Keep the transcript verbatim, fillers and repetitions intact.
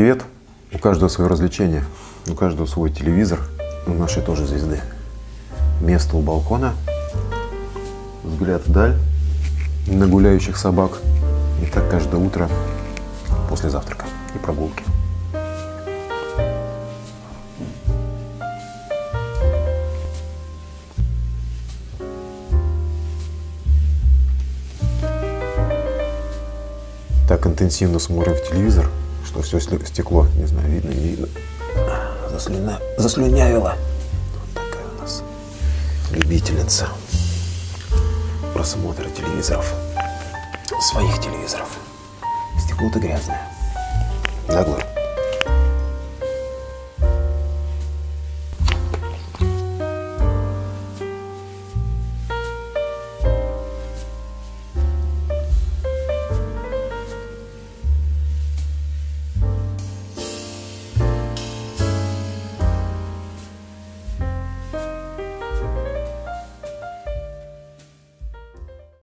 привет! У каждого свое развлечение, у каждого свой телевизор, у нашей тоже звезды. Место у балкона, взгляд вдаль на гуляющих собак. И так каждое утро после завтрака и прогулки. Так интенсивно смотрим в телевизор, что все стекло, не знаю, видно, не видно. Заслюня... Заслюнявила. Вот такая у нас любительница просмотра телевизоров. Своих телевизоров. Стекло-то грязное. Нагло.